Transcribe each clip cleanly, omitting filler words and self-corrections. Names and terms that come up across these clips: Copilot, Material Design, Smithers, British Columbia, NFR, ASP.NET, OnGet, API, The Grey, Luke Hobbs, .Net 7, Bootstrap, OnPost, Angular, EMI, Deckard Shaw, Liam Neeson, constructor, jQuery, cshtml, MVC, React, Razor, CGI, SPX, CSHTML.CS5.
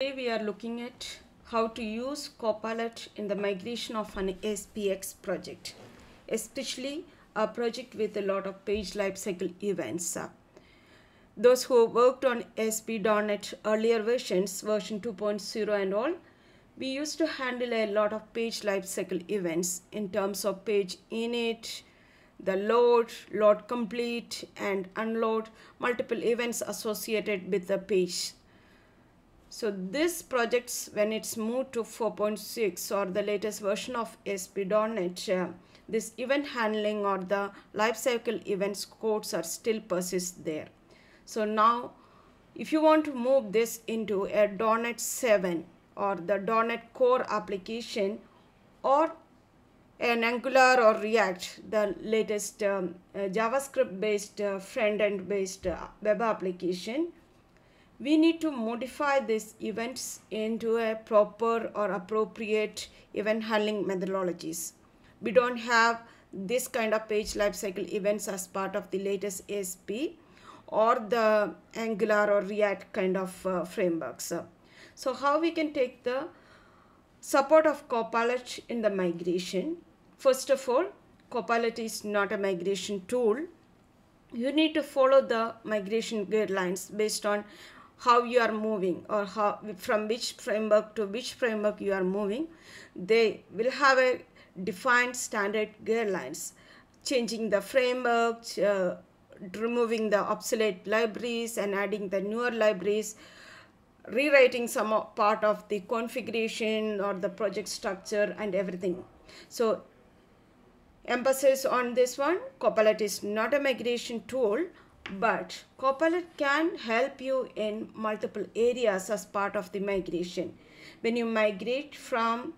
Today we are looking at how to use Copilot in the migration of an SPX project, especially a project with a lot of page lifecycle events. Those who worked on ASP.NET earlier versions, version 2.0 and all, we used to handle a lot of page lifecycle events in terms of page init, the load complete and unload, multiple events associated with the page. So this projects, when it's moved to 4.6 or the latest version of ASP.NET, this event handling or the lifecycle events codes are still persist there. So now if you want to move this into a .NET 7 or the .NET core application or an Angular or React, the latest JavaScript based front-end based web application, we need to modify these events into a proper or appropriate event handling methodologies. We don't have this kind of page lifecycle events as part of the latest ASP or the Angular or React kind of frameworks. So how we can take the support of Copilot in the migration? First of all, Copilot is not a migration tool. You need to follow the migration guidelines based on how you are moving or how, from which framework to which framework you are moving. They will have a defined standard guidelines, changing the framework, removing the obsolete libraries and adding the newer libraries, rewriting some part of the configuration or the project structure and everything. So emphasis on this one, Copilot is not a migration tool, but Copilot can help you in multiple areas as part of the migration. When you migrate from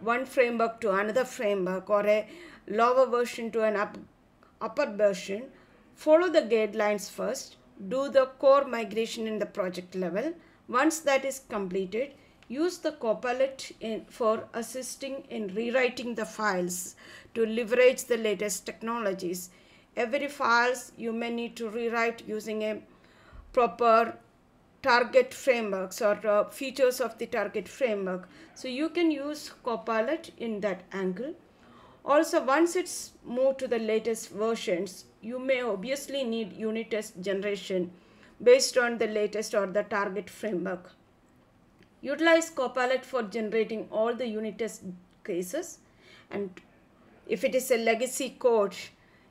one framework to another framework or a lower version to an upper version, follow the guidelines first, do the core migration in the project level. Once that is completed, use the Copilot for assisting in rewriting the files to leverage the latest technologies. Every files you may need to rewrite using a proper target frameworks or features of the target framework. So you can use Copilot in that angle. Also, once it's moved to the latest versions, you may obviously need unit test generation based on the latest or the target framework. Utilize Copilot for generating all the unit test cases, and if it is a legacy code,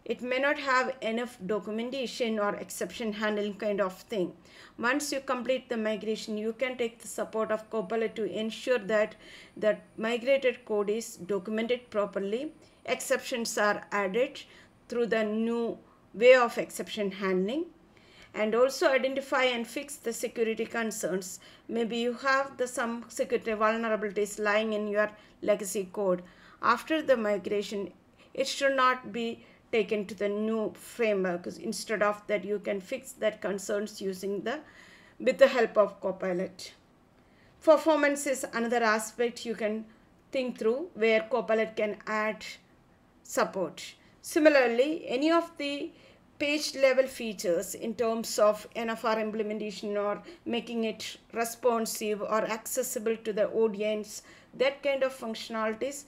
it may not have enough documentation or exception handling kind of thing. Once you complete the migration, you can take the support of Copilot to ensure that the migrated code is documented properly. Exceptions are added through the new way of exception handling, and also identify and fix the security concerns. Maybe you have some security vulnerabilities lying in your legacy code. After the migration, it should not be taken to the new framework. Instead of that, you can fix that concerns using with the help of Copilot. Performance is another aspect you can think through where Copilot can add support. Similarly, any of the page level features in terms of NFR implementation or making it responsive or accessible to the audience, that kind of functionalities,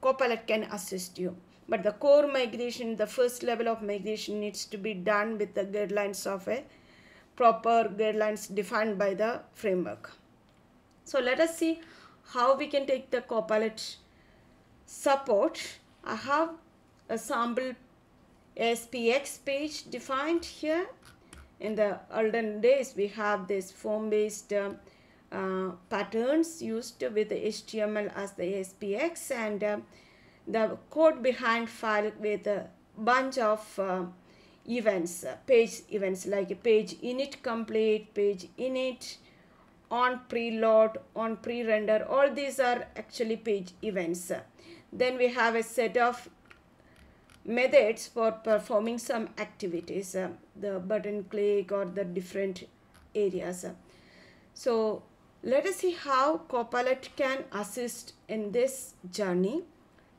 Copilot can assist you. But the core migration, the first level of migration, needs to be done with the guidelines of a proper guidelines defined by the framework. So let us see how we can take the Copilot support. I have a sample SPX page defined here. In the olden days, we have this form-based patterns used with the HTML as the SPX, and the code behind file with a bunch of events, page events like a page init complete, page init, on preload, on pre-render, all these are actually page events. Then we have a set of methods for performing some activities, the button click or the different areas. So let us see how Copilot can assist in this journey.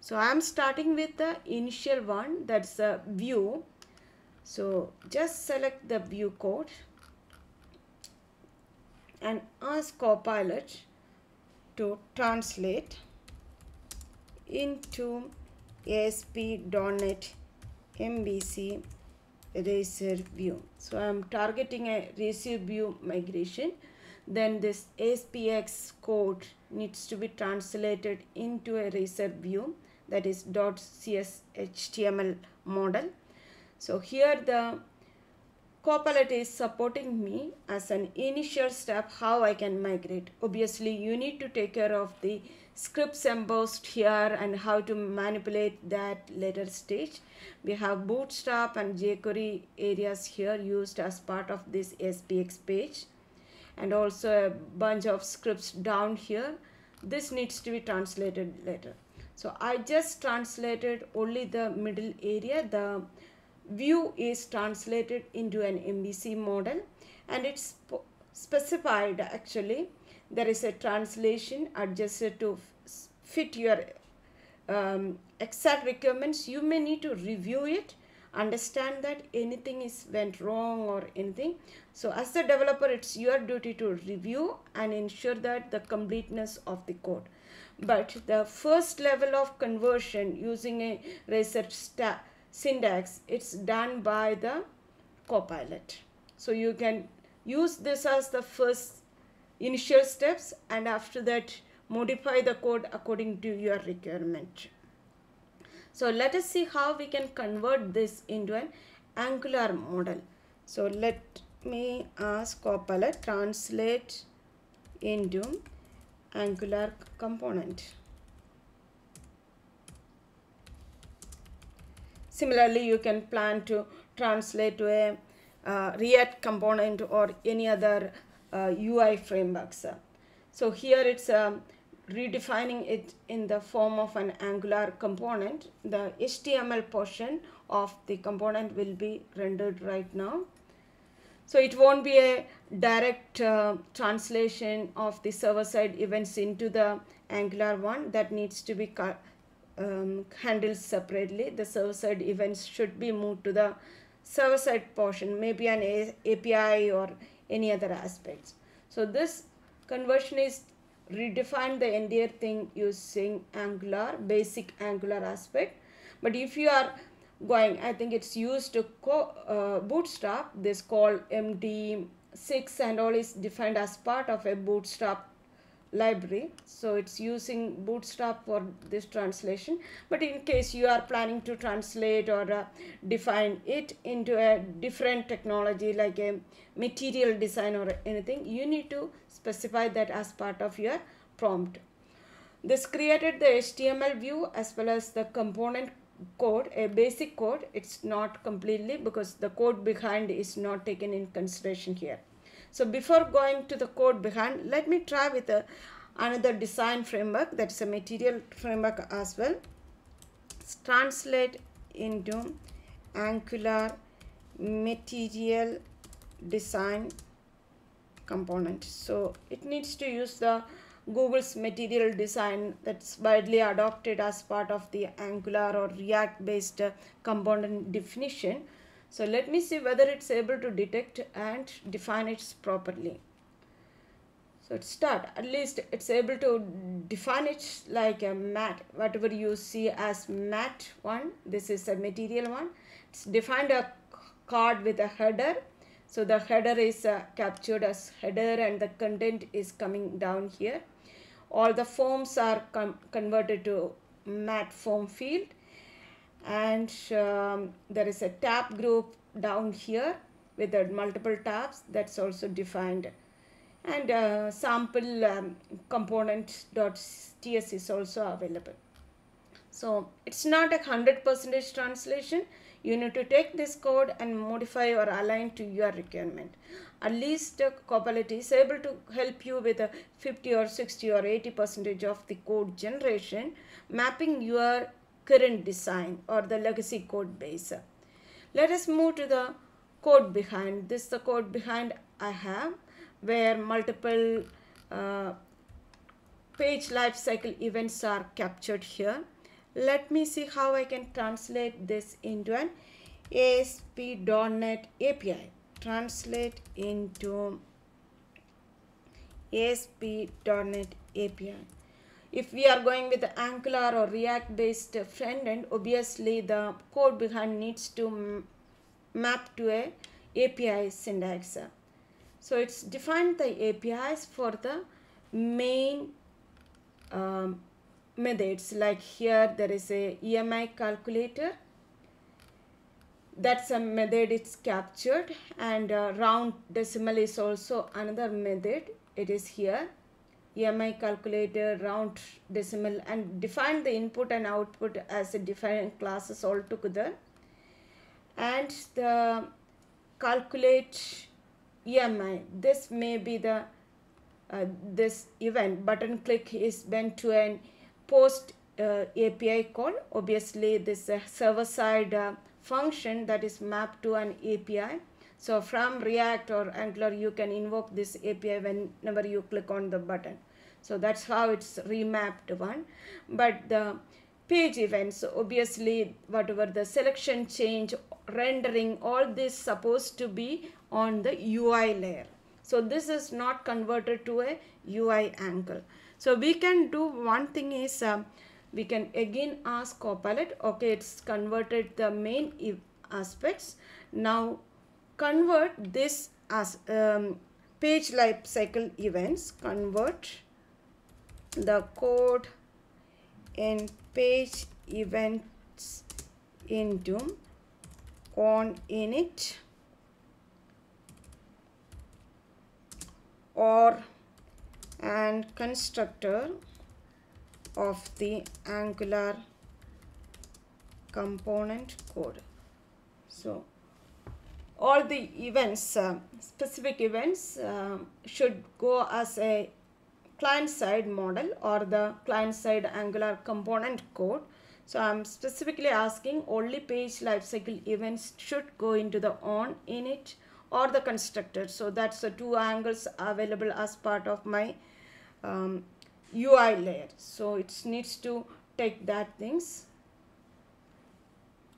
So I am starting with the initial one, that's a view. So just select the view code and ask Copilot to translate into ASP.NET MVC Razor view. So I am targeting a Razor view migration. Then this SPX code needs to be translated into a Razor view, that is .cshtml model. So here the Copilot is supporting me as an initial step how I can migrate. Obviously you need to take care of the scripts embossed here and how to manipulate that later stage. We have Bootstrap and jQuery areas here used as part of this SPX page, and also a bunch of scripts down here. This needs to be translated later. So I just translated only the middle area. The view is translated into an MVC model, and it's specified actually. There is a translation adjusted to fit your exact requirements. You may need to review it, understand that anything went wrong or anything. So as a developer, it's your duty to review and ensure that the completeness of the code. But the first level of conversion using a Razor syntax, it's done by the Copilot. So you can use this as the first initial steps, and after that modify the code according to your requirement. So let us see how we can convert this into an Angular model. So let me ask Copilot translate into Angular component. Similarly, you can plan to translate to a React component or any other UI frameworks. So here it's redefining it in the form of an Angular component. The HTML portion of the component will be rendered right now. So it won't be a direct translation of the server-side events into the Angular one. That needs to be handled separately. The server-side events should be moved to the server-side portion, maybe an API or any other aspects. So this conversion is redefined the entire thing using Angular, basic Angular aspect. But if you are going, I think it's used to Bootstrap, this call MD6 and all is defined as part of a Bootstrap library. So it's using Bootstrap for this translation. But in case you are planning to translate or define it into a different technology like a material design or anything, you need to specify that as part of your prompt. This created the HTML view as well as the component code, a basic code. It's not completely because the code behind is not taken in consideration here. So before going to the code behind, let me try with another design framework, that's a material framework as well. Let's translate into Angular material design component. So it needs to use the Google's material design that's widely adopted as part of the Angular or React based component definition. So let me see whether it's able to detect and define it properly. So it starts, at least it's able to define it like a mat, whatever you see as mat one, this is a material one. It's defined a card with a header. So the header is captured as header and the content is coming down here. All the forms are converted to mat form field. And there is a tab group down here with the multiple tabs, that's also defined. And sample component.ts is also available. So it's not a 100% translation. You need to take this code and modify or align to your requirement. At least Copilot is able to help you with a 50 or 60 or 80% of the code generation, mapping your current design or the legacy code base. Let us move to the code behind. This is the code behind I have, where multiple page lifecycle events are captured here. Let me see how I can translate this into an ASP.NET API. Translate into ASP.NET API. If we are going with the Angular or React based front end, obviously the code behind needs to map to a API syntax. So it's defined the APIs for the main methods. Like here there is a EMI calculator, that's a method, it's captured, and round decimal is also another method. It is here, EMI calculator, round decimal, and define the input and output as a different classes all together. And the calculate EMI, this may be the this event button click is went to an post API call. Obviously this server side function that is mapped to an API. So from React or Angular you can invoke this API whenever you click on the button. So that's how it's remapped one. But the page events, obviously whatever the selection change, rendering, all this supposed to be on the UI layer. So this is not converted to a UI angle. So we can do one thing is we can again ask Copilot, okay, it's converted the main aspects. Now convert this as page lifecycle events, convert the code in page events into OnInit or and constructor of the Angular component code. So all the events, specific events should go as a client side model or the client side Angular component code. So I'm specifically asking only page lifecycle events should go into the OnInit or the constructor. So that's the two angles available as part of my UI layer. So it needs to take that things.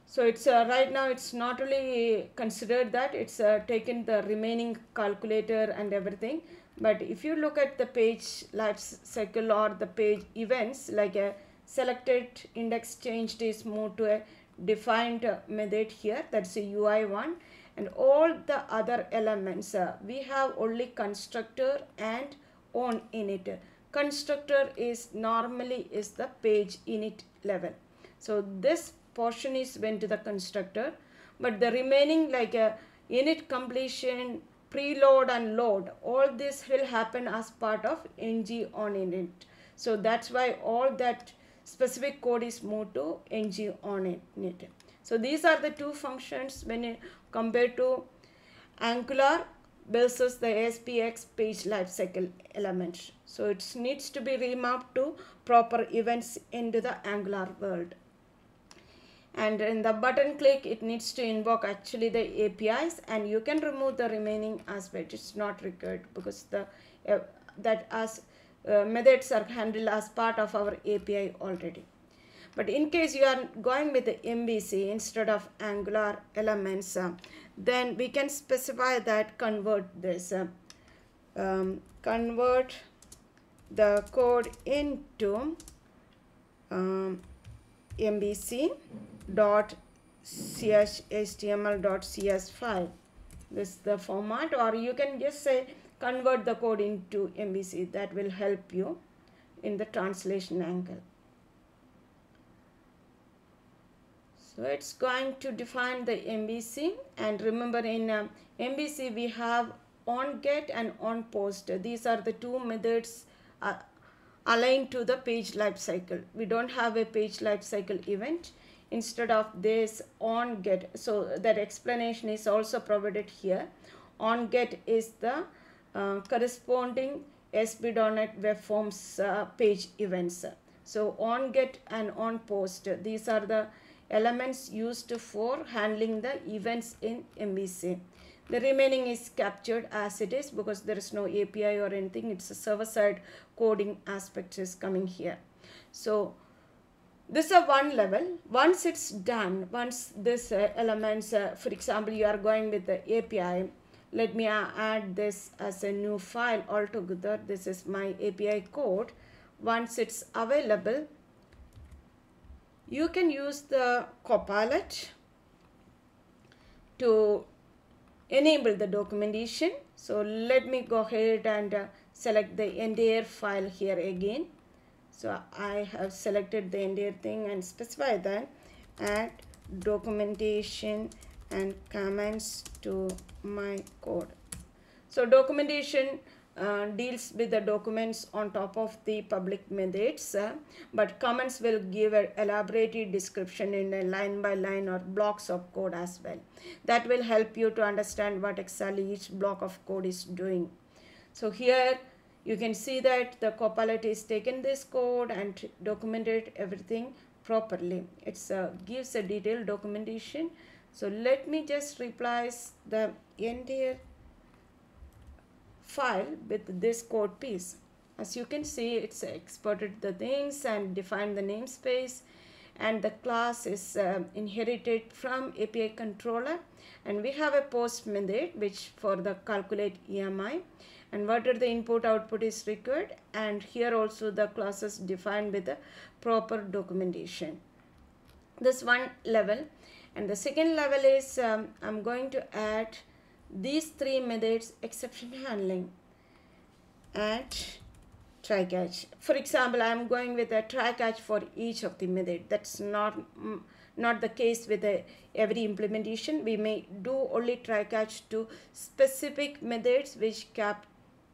So it's right now it's not really considered that it's taken the remaining calculator and everything. But if you look at the page life cycle or the page events, like a selected index changed is moved to a defined method here, that's a UI one, and all the other elements we have only constructor and OnInit. Constructor is normally is the page init level. So this portion is went to the constructor, but the remaining like a init completion, preload and load, all this will happen as part of ng OnInit. So that's why all that specific code is moved to ng OnInit. So these are the two functions when compared to Angular versus the SPX page lifecycle element. So it needs to be remapped to proper events into the Angular world. And in the button click, it needs to invoke actually the APIs, and you can remove the remaining aspect. It's not required because the that as methods are handled as part of our API already. But in case you are going with the MVC instead of Angular elements, then we can specify that convert this convert the code into MVC.cshtml.CS5. This is the format, or you can just say convert the code into MVC. That will help you in the translation angle. So it's going to define the MVC, and remember in MVC we have OnGet and OnPost. These are the two methods aligned to the page lifecycle. We don't have a page lifecycle event. Instead of this OnGet, so that explanation is also provided here. OnGet is the corresponding ASP.NET web forms page events. So OnGet and OnPost, these are the elements used for handling the events in MVC. The remaining is captured as it is because there is no API or anything. It's a server-side coding aspect is coming here. So this is a one level. Once it's done, once this elements, for example, you are going with the API Let me add this as a new file altogether. This is my API code. Once it's available, you can use the Copilot to enable the documentation. So let me go ahead and select the entire file here again. So I have selected the entire thing and specify that add documentation and comments to my code. So documentation deals with the documents on top of the public methods, but comments will give an elaborated description in a line by line or blocks of code as well. That will help you to understand what exactly each block of code is doing. So here you can see that the Copilot is taken this code and documented everything properly. It gives a detailed documentation. So let me just replace the entire file with this code piece. As you can see, it's exported the things and defined the namespace, and the class is inherited from API controller, and we have a post method which for the calculate EMI, and what are the input output is required, and here also the classes defined with the proper documentation. This one level, and the second level is I'm going to add these three methods: exception handling, add, try catch. For example, I am going with a try catch for each of the method. That's not the case with every implementation. We may do only try catch to specific methods which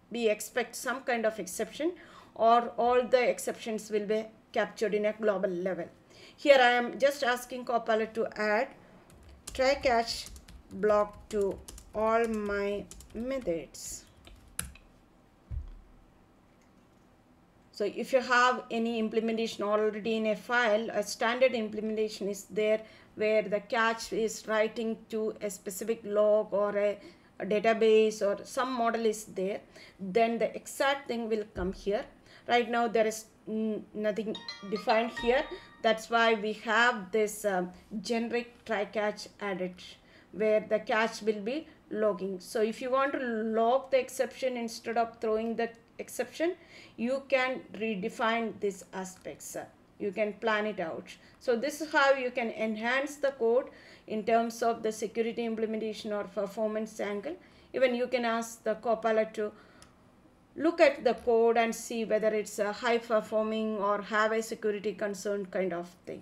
we expect some kind of exception, or all the exceptions will be captured in a global level. Here I am just asking Copilot to add try catch block to all my methods. So if you have any implementation already in a file, a standard implementation is there where the catch is writing to a specific log or a database or some model is there, then the exact thing will come here. Right now there is nothing defined here. That's why we have this generic try catch added, where the catch will be logging. So if you want to log the exception instead of throwing the exception, you can redefine these aspects. You can plan it out. So this is how you can enhance the code in terms of the security implementation or performance angle. Even you can ask the Copilot to look at the code and see whether it's a high performing or have a security concern kind of thing.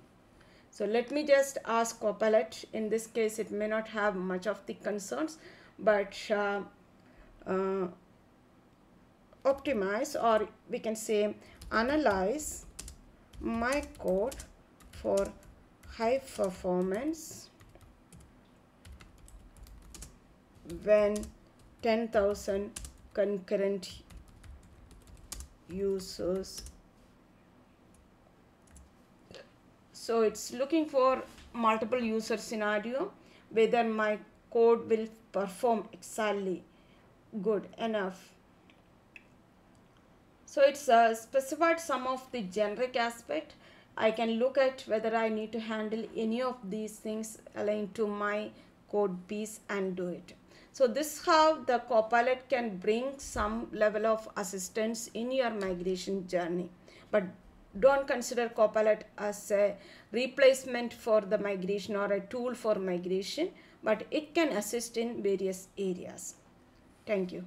So let me just ask Copilot. In this case, it may not have much of the concerns, but optimize, or we can say analyze my code for high performance when 10,000 concurrent users. So it's looking for multiple user scenario, whether my code will perform exactly good enough. So it's specified some of the generic aspect. I can look at whether I need to handle any of these things aligned to my code piece and do it. So this is how the Copilot can bring some level of assistance in your migration journey. But don't consider Copilot as a replacement for the migration or a tool for migration, but it can assist in various areas. Thank you.